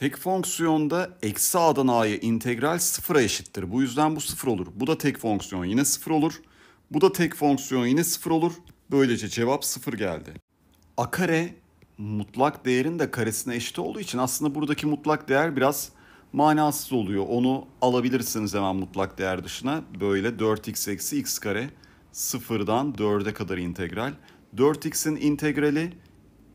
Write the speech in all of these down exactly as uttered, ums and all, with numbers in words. Tek fonksiyonda eksi a'dan a'ya integral sıfıra eşittir. Bu yüzden bu sıfır olur. Bu da tek fonksiyon yine sıfır olur. Bu da tek fonksiyon yine sıfır olur. Böylece cevap sıfır geldi. A kare mutlak değerin de karesine eşit olduğu için aslında buradaki mutlak değer biraz manasız oluyor. Onu alabilirsiniz hemen mutlak değer dışına. Böyle dört x eksi x kare sıfırdan dörde kadar integral. dört x'in integrali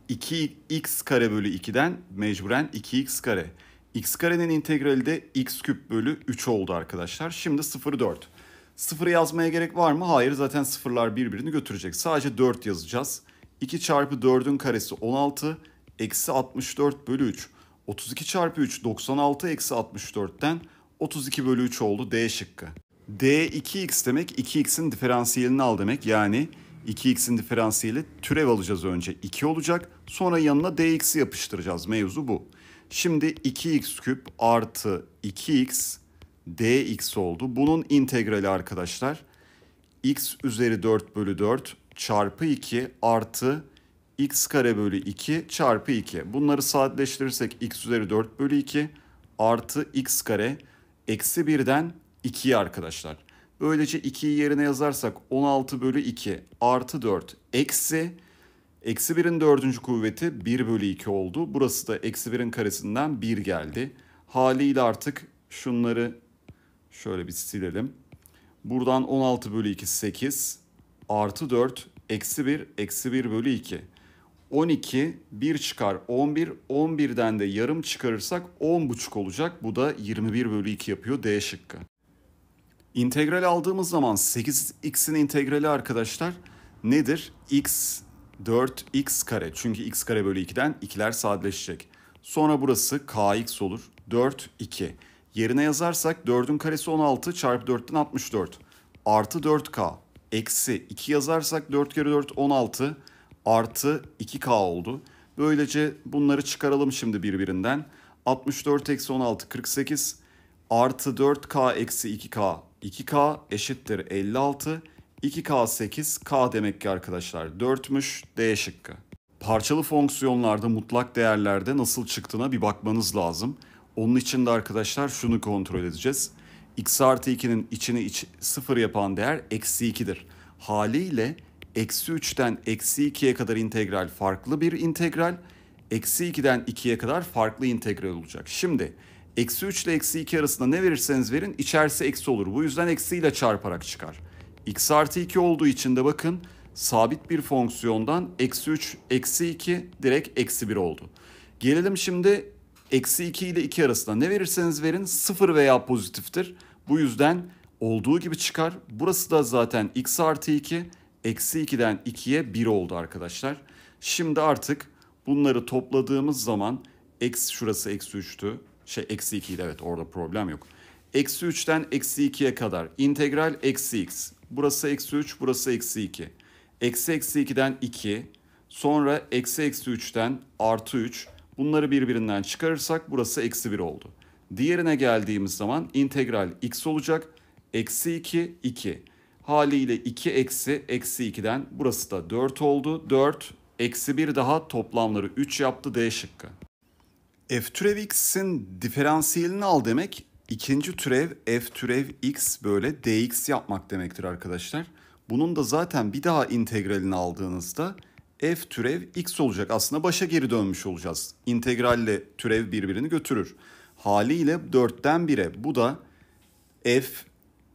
iki x kare bölü iki'den mecburen iki x kare. X karenin integrali de x küp bölü üç oldu arkadaşlar. Şimdi sıfır dört. sıfırı yazmaya gerek var mı? Hayır, zaten sıfırlar birbirini götürecek. Sadece dört yazacağız. iki çarpı dördün karesi on altı eksi altmış dört bölü üç. otuz iki çarpı üç doksan altı eksi altmış dört'ten otuz iki bölü üç oldu D şıkkı. D iki x demek iki x'in diferansiyelini al demek. Yani iki x'in diferansiyeli türev alacağız önce iki olacak. Sonra yanına dx'i yapıştıracağız. Mevzu bu. Şimdi iki x küp artı iki x dx oldu. Bunun integrali arkadaşlar x üzeri dört bölü dört çarpı iki artı x kare bölü iki çarpı iki. Bunları sadeleştirirsek x üzeri dört bölü iki artı x kare eksi birden iki'yi arkadaşlar. Böylece iki'yi yerine yazarsak on altı bölü iki artı dört eksi. Eksi birin dördüncü kuvveti bir bölü iki oldu. Burası da eksi birin karesinden bir geldi. Haliyle artık şunları şöyle bir silelim. Buradan on altı bölü iki sekiz artı dört eksi bir eksi bir bölü iki. on iki bir çıkar on bir. on bir'den de yarım çıkarırsak on buçuk olacak. Bu da yirmi bir bölü iki yapıyor D şıkkı. İntegral aldığımız zaman sekiz x'in integrali arkadaşlar nedir? X dört x kare. Çünkü x kare bölü iki'den iki'ler sadeleşecek. Sonra burası kx olur. dört iki. Yerine yazarsak dördün karesi on altı çarpı dört'ten altmış dört. Artı dört k. Eksi iki yazarsak dört kere dört on altı artı iki k oldu. Böylece bunları çıkaralım şimdi birbirinden. altmış dört eksi on altı kırk sekiz artı dört k eksi iki k. iki k eşittir elli altı. iki k sekiz. K demek ki arkadaşlar dört'müş. D şıkkı. Parçalı fonksiyonlarda mutlak değerlerde nasıl çıktığına bir bakmanız lazım. Onun için de arkadaşlar şunu kontrol edeceğiz. X artı iki'nin içini iç, sıfır yapan değer eksi iki'dir. Haliyle eksi üç'ten eksi iki'ye kadar integral farklı bir integral. Eksi iki'den iki'ye kadar farklı integral olacak. Şimdi eksi üç ile eksi iki arasında ne verirseniz verin içerisi eksi olur. Bu yüzden eksi ile çarparak çıkar. X artı iki olduğu için de bakın sabit bir fonksiyondan eksi üç eksi iki direkt eksi bir oldu. Gelelim şimdi eksi iki ile iki arasında ne verirseniz verin sıfır veya pozitiftir. Bu yüzden olduğu gibi çıkar. Burası da zaten x artı iki eksi iki'den iki'ye bir oldu arkadaşlar. Şimdi artık bunları topladığımız zaman eksi şurası eksi üç'tü. Şey eksi iki'ydi, evet, orada problem yok. Eksi üç'ten eksi iki'ye kadar integral eksi x. Burası eksi üç, burası eksi iki. Eksi eksi iki'den iki. Sonra eksi eksi üç'ten artı üç. Bunları birbirinden çıkarırsak burası eksi bir oldu. Diğerine geldiğimiz zaman integral x olacak. Eksi iki, iki. Haliyle iki eksi eksi iki'den burası da dört oldu. dört eksi bir daha toplamları üç yaptı D şıkkı. F türev x'in diferansiyelini al demek ikinci türev f türev x böyle dx yapmak demektir arkadaşlar. Bunun da zaten bir daha integralini aldığınızda f türev x olacak. Aslında başa geri dönmüş olacağız. İntegralle türev birbirini götürür. Haliyle dört'ten bir'e. Bu da f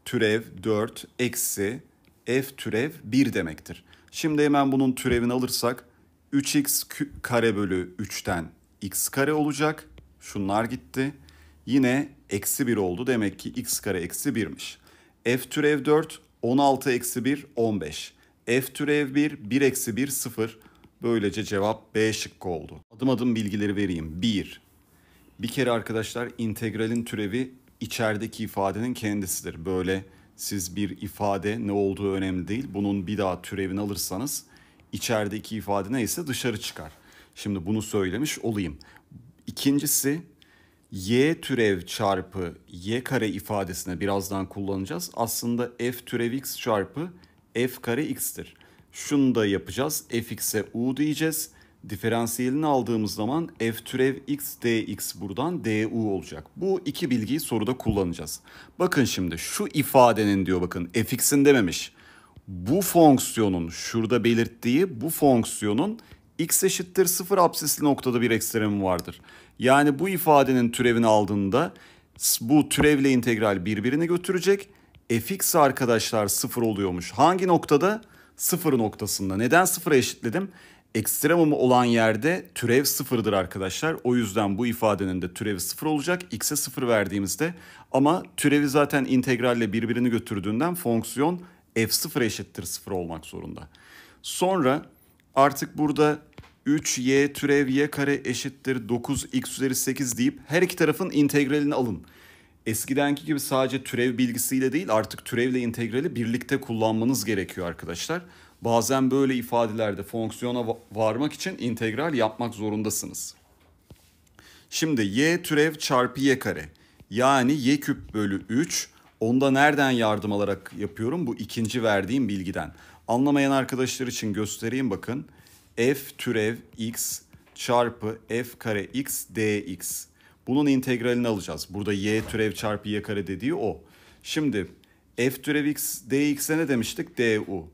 türev dört eksi f türev bir demektir. Şimdi hemen bunun türevini alırsak üç x kare bölü üç'ten x kare olacak. Şunlar gitti. Yine eksi bir oldu. Demek ki x kare eksi bir'miş. F türev dört on altı eksi bir on beş. F türev bir bir eksi bir sıfır. Böylece cevap B şıkkı oldu. Adım adım bilgileri vereyim. bir. Bir kere arkadaşlar integralin türevi içerideki ifadenin kendisidir. Böyle siz bir ifade ne olduğu önemli değil. Bunun bir daha türevini alırsanız içerideki ifade neyse dışarı çıkar. Şimdi bunu söylemiş olayım. İkincisi y türev çarpı y kare ifadesini birazdan kullanacağız. Aslında f türev x çarpı f kare x'tir. Şunu da yapacağız. Fx'e u diyeceğiz. diferansiyelini aldığımız zaman f türev x dx buradan du olacak. Bu iki bilgiyi soruda kullanacağız. Bakın şimdi şu ifadenin diyor bakın fx'in dememiş. Bu fonksiyonun şurada belirttiği bu fonksiyonun x eşittir sıfır apsisli noktada bir ekstremi vardır. Yani bu ifadenin türevini aldığında bu türevle integral birbirini götürecek. Fx arkadaşlar sıfır oluyormuş. Hangi noktada? Sıfır noktasında. Neden sıfıra eşitledim? Ekstremum olan yerde türev sıfırdır arkadaşlar. O yüzden bu ifadenin de türevi sıfır olacak. X'e sıfır verdiğimizde ama türevi zaten integralle birbirini götürdüğünden fonksiyon f sıfır eşittir sıfır olmak zorunda. Sonra artık burada üç y türev y kare eşittir dokuz x üzeri sekiz deyip her iki tarafın integralini alın. Eskidenki gibi sadece türev bilgisiyle değil artık türevle integrali birlikte kullanmanız gerekiyor arkadaşlar. Bazen böyle ifadelerde fonksiyona varmak için integral yapmak zorundasınız. Şimdi y türev çarpı y kare yani y küp bölü üç. Onu da nereden yardım alarak yapıyorum? Bu ikinci verdiğim bilgiden. Anlamayan arkadaşlar için göstereyim bakın. F türev x çarpı f kare x dx. Bunun integralini alacağız. Burada y türev çarpı y kare dediği o. Şimdi f türev x dx'e ne demiştik? Du.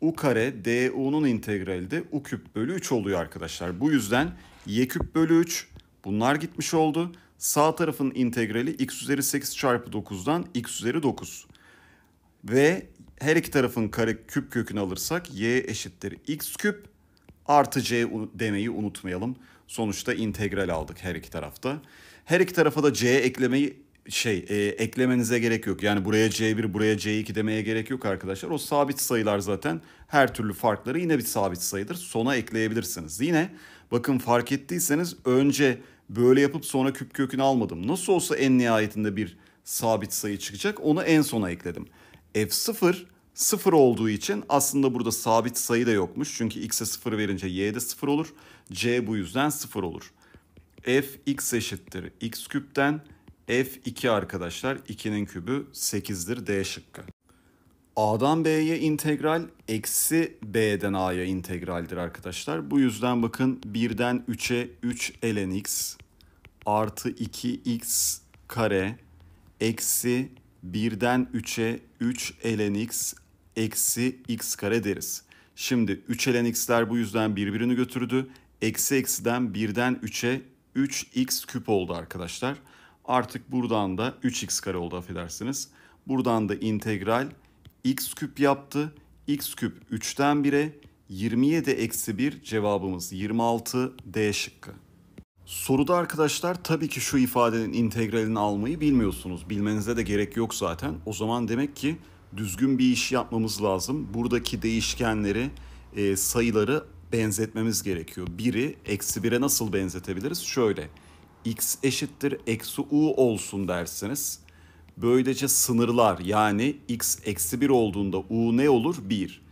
U kare du'nun integrali de u küp bölü üç oluyor arkadaşlar. Bu yüzden y küp bölü üç bunlar gitmiş oldu. Sağ tarafın integrali x üzeri sekiz çarpı dokuzdan x üzeri dokuz. Ve her iki tarafın kare küp kökünü alırsak y eşittir x küp artı c demeyi unutmayalım. Sonuçta integral aldık her iki tarafta. Her iki tarafa da c eklemeyi şey e, eklemenize gerek yok. Yani buraya c bir buraya c iki demeye gerek yok arkadaşlar. O sabit sayılar zaten her türlü farkları yine bir sabit sayıdır. Sona ekleyebilirsiniz. Yine bakın fark ettiyseniz önce böyle yapıp sonra küp kökünü almadım. Nasıl olsa en nihayetinde bir sabit sayı çıkacak. Onu en sona ekledim. f sıfır sıfır olduğu için aslında burada sabit sayı da yokmuş. Çünkü x'e sıfır verince y'de sıfır olur. C bu yüzden sıfır olur. F x eşittir x küpten f iki arkadaşlar iki'nin kübü sekiz'dir D şıkkı. A'dan B'ye integral eksi B'den A'ya integraldir arkadaşlar. Bu yüzden bakın birden üç'e üç ln x artı iki x kare eksi birden üç'e üç ln x eksi x kare deriz. Şimdi üç ln x'ler bu yüzden birbirini götürdü. Eksi eksiden birden üç'e üç x küp oldu arkadaşlar. Artık buradan da üç x kare oldu affedersiniz. Buradan da integral x küp yaptı. X küp üç'ten bir'e yirmi yedi eksi bir cevabımız yirmi altı D şıkkı. Soruda arkadaşlar tabii ki şu ifadenin integralini almayı bilmiyorsunuz. Bilmenize de gerek yok zaten. O zaman demek ki düzgün bir iş yapmamız lazım. Buradaki değişkenleri, e, sayıları benzetmemiz gerekiyor. biri eksi bir'e nasıl benzetebiliriz? Şöyle. X eşittir eksi u olsun dersiniz. Böylece sınırlar yani x eksi bir olduğunda u ne olur? bir.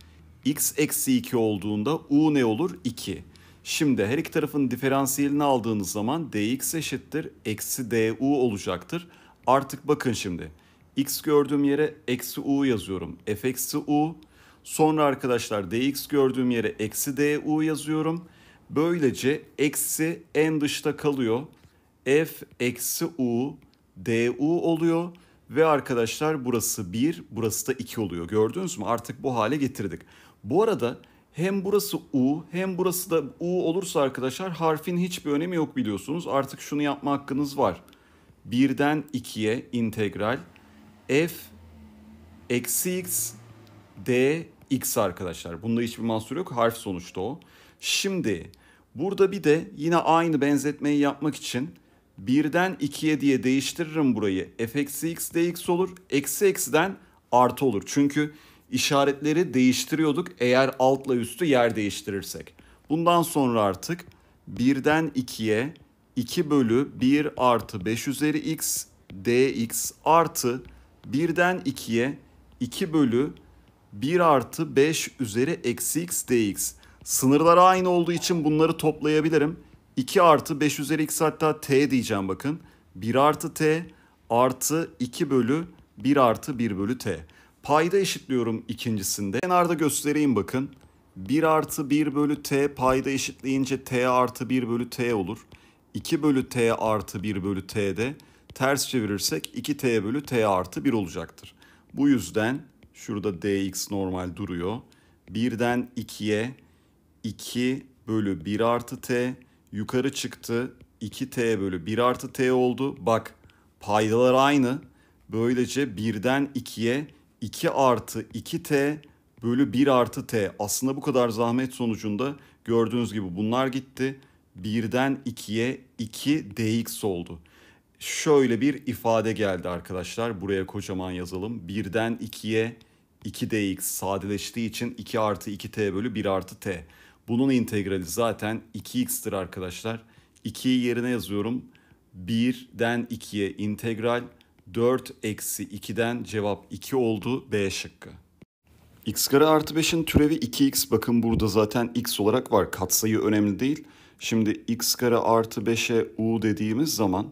X eksi iki olduğunda u ne olur? iki. Şimdi her iki tarafın diferansiyelini aldığınız zaman dx eşittir eksi du olacaktır. Artık bakın şimdi x gördüğüm yere eksi u yazıyorum. F eksi u. Sonra arkadaşlar dx gördüğüm yere eksi du yazıyorum. Böylece eksi en dışta kalıyor. F eksi u du oluyor ve arkadaşlar burası bir, burası da iki oluyor. Gördünüz mü? Artık bu hale getirdik. Bu arada hem burası u hem burası da u olursa arkadaşlar harfin hiçbir önemi yok biliyorsunuz. Artık şunu yapma hakkınız var. birden iki'ye integral f eksi x dx arkadaşlar. Bunda hiçbir mahsur yok. Harf sonuçta o. Şimdi burada bir de yine aynı benzetmeyi yapmak için birden iki'ye diye değiştiririm burayı. F eksi x dx olur. Eksi eksiden artı olur. Çünkü işaretleri değiştiriyorduk eğer altla üstü yer değiştirirsek. Bundan sonra artık birden iki'ye iki bölü bir artı beş üzeri x dx artı birden iki'ye iki bölü bir artı beş üzeri eksi x dx. Sınırlar aynı olduğu için bunları toplayabilirim. iki artı beş üzeri x hatta t diyeceğim bakın. bir artı t artı iki bölü bir artı bir bölü t. Payda eşitliyorum ikincisinde. Kenarda göstereyim bakın. bir artı bir bölü t payda eşitleyince t artı bir bölü t olur. iki bölü t artı bir bölü t de ters çevirirsek iki t bölü t artı bir olacaktır. Bu yüzden şurada dx normal duruyor. birden ikiye iki bölü bir artı t yukarı çıktı. iki t bölü bir artı t oldu. Bak paydalar aynı. Böylece birden ikiye iki artı iki t bölü bir artı t. Aslında bu kadar zahmet sonucunda gördüğünüz gibi bunlar gitti. birden ikiye iki dx oldu. Şöyle bir ifade geldi arkadaşlar. Buraya kocaman yazalım. birden ikiye iki dx sadeleştiği için iki artı iki t bölü bir artı t. Bunun integrali zaten iki x'tir arkadaşlar. ikiyi yerine yazıyorum. birden ikiye integral dört eksi iki'den cevap iki oldu. B şıkkı. X kare artı beşin türevi iki x. Bakın burada zaten x olarak var. Katsayı önemli değil. Şimdi x kare artı beşe u dediğimiz zaman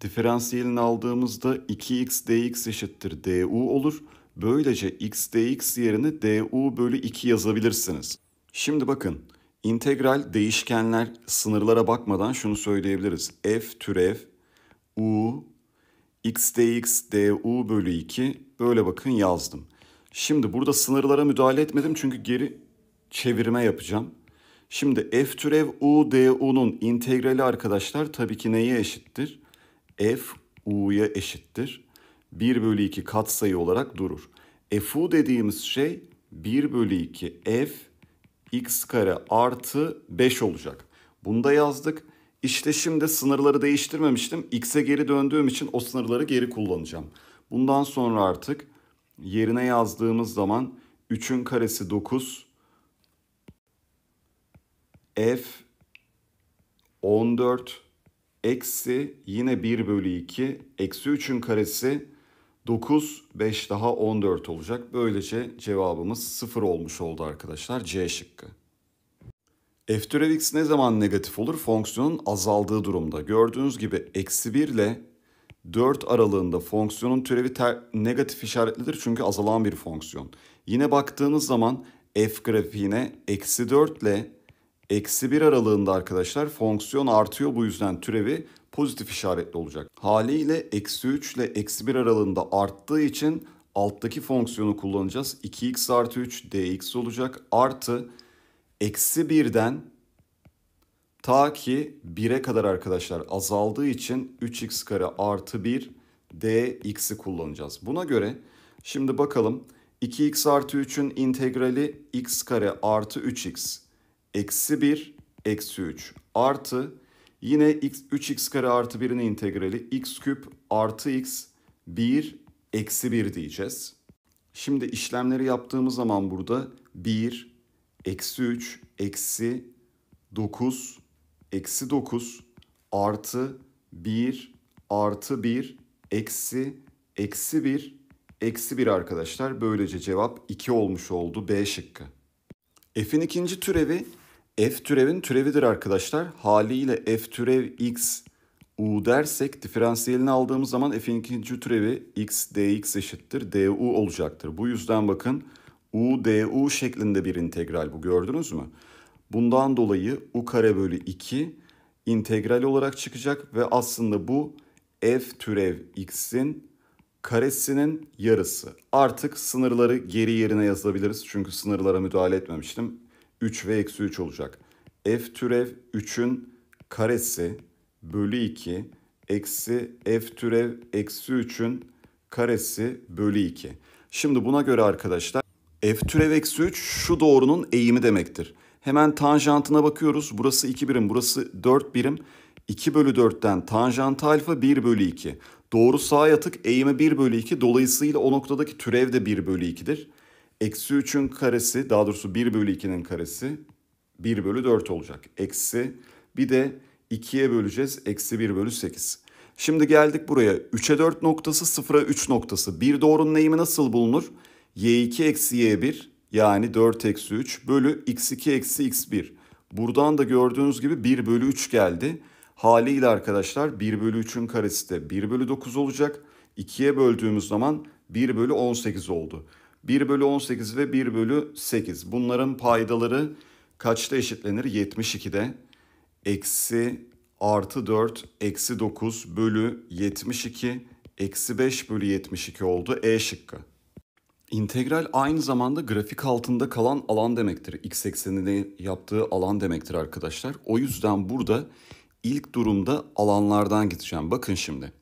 diferansiyelini aldığımızda iki x dx eşittir du olur. Böylece x dx yerine du bölü iki yazabilirsiniz. Şimdi bakın integral değişkenler sınırlara bakmadan şunu söyleyebiliriz. F türev u x dx du bölü iki böyle bakın yazdım. Şimdi burada sınırlara müdahale etmedim çünkü geri çevirme yapacağım. Şimdi f türev u du'nun integrali arkadaşlar tabii ki neye eşittir? F u'ya eşittir. bir bölü iki katsayı olarak durur. F u dediğimiz şey bir bölü iki f x kare artı beş olacak. Bunu da yazdık. İşte şimdi sınırları değiştirmemiştim. X'e geri döndüğüm için o sınırları geri kullanacağım. Bundan sonra artık yerine yazdığımız zaman üçün karesi dokuz. F on dört eksi yine bir bölü iki eksi üçün karesi dokuz beş daha on dört olacak. Böylece cevabımız sıfır olmuş oldu arkadaşlar. C şıkkı. F türev x ne zaman negatif olur? Fonksiyonun azaldığı durumda. Gördüğünüz gibi eksi bir ile dört aralığında fonksiyonun türevi negatif işaretlidir çünkü azalan bir fonksiyon. Yine baktığınız zaman f grafiğine eksi dört ile eksi bir aralığında arkadaşlar fonksiyon artıyor, bu yüzden türevi pozitif işaretli olacak. Haliyle eksi üç ile eksi bir aralığında arttığı için alttaki fonksiyonu kullanacağız. iki x artı üç dx olacak artı eksi birden ta ki bire kadar arkadaşlar azaldığı için üç x kare artı bir dx'i kullanacağız. Buna göre şimdi bakalım iki x artı üçün integrali x kare artı üç x eksi bir eksi üç artı yine x, üç x kare artı bir'in integrali x küp artı x bir eksi bir diyeceğiz. Şimdi işlemleri yaptığımız zaman burada bir eksi üç eksi dokuz eksi dokuz artı bir artı bir eksi eksi bir eksi bir arkadaşlar. Böylece cevap iki olmuş oldu. B şıkkı. F'in ikinci türevi f türevin türevidir arkadaşlar. Haliyle f türev x u dersek diferansiyelini aldığımız zaman f'in ikinci türevi x dx eşittir du olacaktır. Bu yüzden bakın u du şeklinde bir integral bu, gördünüz mü? Bundan dolayı u kare bölü iki integral olarak çıkacak ve aslında bu f türev x'in karesinin yarısı. Artık sınırları geri yerine yazabiliriz çünkü sınırlara müdahale etmemiştim. üç ve eksi üç olacak. F türev üçün karesi bölü iki eksi f türev eksi üçün karesi bölü iki. Şimdi buna göre arkadaşlar f türev eksi üç şu doğrunun eğimi demektir. Hemen tanjantına bakıyoruz. Burası iki birim, burası dört birim. iki bölü dört'ten tanjant alfa bir bölü iki. Doğru sağa yatık, eğimi bir bölü iki. Dolayısıyla o noktadaki türev de bir bölü iki'dir. Eksi üçün karesi, daha doğrusu bir bölü iki'nin karesi bir bölü dört olacak. Eksi bir de ikiye böleceğiz. Eksi bir bölü sekiz. Şimdi geldik buraya. üçe dört noktası, sıfıra üç noktası. Bir doğrunun eğimi nasıl bulunur? y iki eksi y bir yani dört eksi üç bölü x iki eksi x bir. Buradan da gördüğünüz gibi bir bölü üç geldi. Haliyle arkadaşlar bir bölü üçün karesi de bir bölü dokuz olacak. ikiye böldüğümüz zaman bir bölü on sekiz oldu. bir bölü on sekiz ve bir bölü sekiz. Bunların paydaları kaçta eşitlenir? yetmiş ikide. Eksi artı dört, eksi dokuz bölü yetmiş iki, eksi beş bölü yetmiş iki oldu. E şıkkı. İntegral aynı zamanda grafik altında kalan alan demektir. X eksenine yaptığı alan demektir arkadaşlar. O yüzden burada ilk durumda alanlardan gideceğim. Bakın şimdi.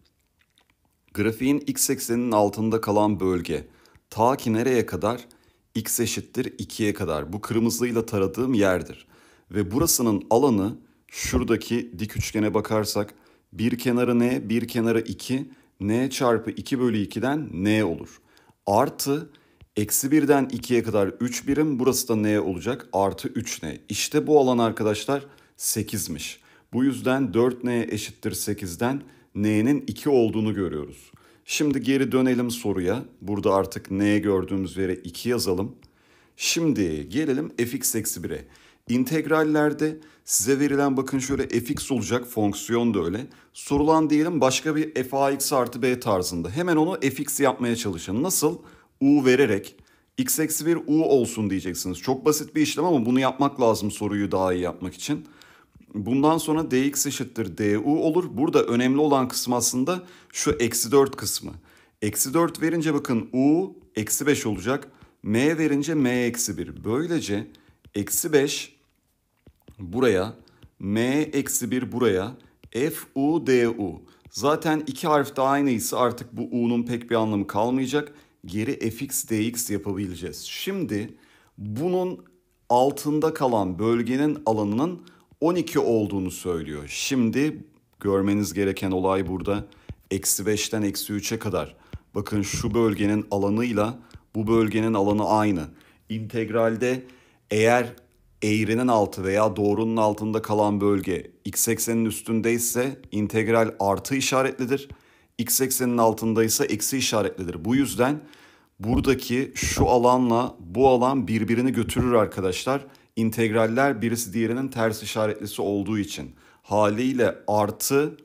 Grafiğin X ekseninin altında kalan bölge ta ki nereye kadar? X eşittir ikiye kadar. Bu kırmızıyla taradığım yerdir. Ve burasının alanı şuradaki dik üçgene bakarsak bir kenarı n, bir kenarı iki, n çarpı iki bölü ikiden n olur. Artı eksi birden ikiye kadar üç birim, burası da n olacak, artı üç n. İşte bu alan arkadaşlar sekizmiş. Bu yüzden dört n eşittir sekizden n'nin iki olduğunu görüyoruz. Şimdi geri dönelim soruya. Burada artık n gördüğümüz yere iki yazalım. Şimdi gelelim fx eksi bire. İntegrallerde size verilen, bakın şöyle fx olacak, fonksiyon da öyle. Sorulan diyelim başka bir f ax artı b tarzında. Hemen onu fx yapmaya çalışın. Nasıl? U vererek x eksi bir u olsun diyeceksiniz. Çok basit bir işlem ama bunu yapmak lazım soruyu daha iyi yapmak için. Bundan sonra dx eşittir du olur. Burada önemli olan kısım aslında şu eksi dört kısmı. Eksi dört verince bakın u eksi beş olacak. M verince m eksi bir. Böylece eksi beş buraya, m eksi bir buraya, f u du. Zaten iki harf de aynıysa artık bu u'nun pek bir anlamı kalmayacak. Geri fx dx yapabileceğiz. Şimdi bunun altında kalan bölgenin alanının on iki olduğunu söylüyor. Şimdi görmeniz gereken olay burada. Eksi beşten eksi üçe kadar. Bakın şu bölgenin alanıyla bu bölgenin alanı aynı. İntegralde eğer eğrinin altı veya doğrunun altında kalan bölge x eksenin üstündeyse integral artı işaretlidir. X eksenin altındaysa eksi işaretlidir. Bu yüzden buradaki şu alanla bu alan birbirini götürür arkadaşlar. İntegraller birisi diğerinin ters işaretlisi olduğu için haliyle artı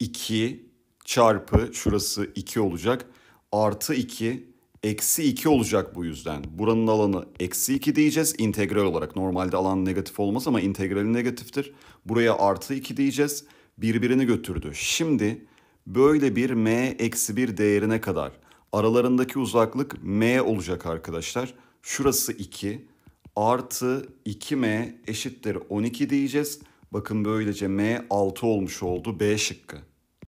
iki çarpı şurası iki olacak. Artı iki eksi iki olacak bu yüzden. Buranın alanı eksi iki diyeceğiz integral olarak. Normalde alan negatif olmaz ama integrali negatiftir. Buraya artı iki diyeceğiz. Birbirini götürdü. Şimdi böyle bir m eksi bir değerine kadar aralarındaki uzaklık m olacak arkadaşlar. Şurası iki. Artı iki m eşittir on iki diyeceğiz. Bakın böylece m altı olmuş oldu. B şıkkı.